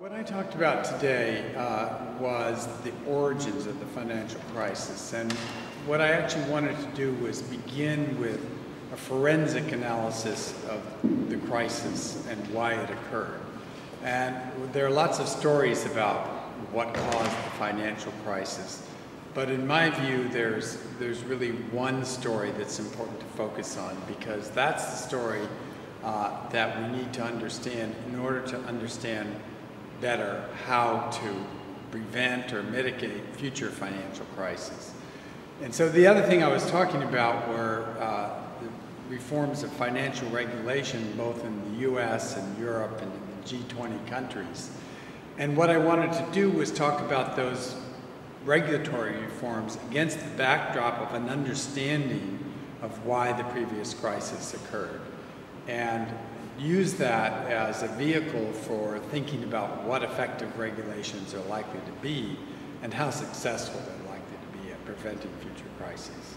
What I talked about today was the origins of the financial crisis, and what I actually wanted to do was begin with a forensic analysis of the crisis and why it occurred. And there are lots of stories about what caused the financial crisis, but in my view there's really one story that's important to focus on, because that's the story that we need to understand in order to understand better how to prevent or mitigate future financial crises. And so the other thing I was talking about were the reforms of financial regulation, both in the US and Europe and in the G20 countries. And what I wanted to do was talk about those regulatory reforms against the backdrop of an understanding of why the previous crisis occurred, and use that as a vehicle for thinking about what effective regulations are likely to be and how successful they're likely to be at preventing future crises.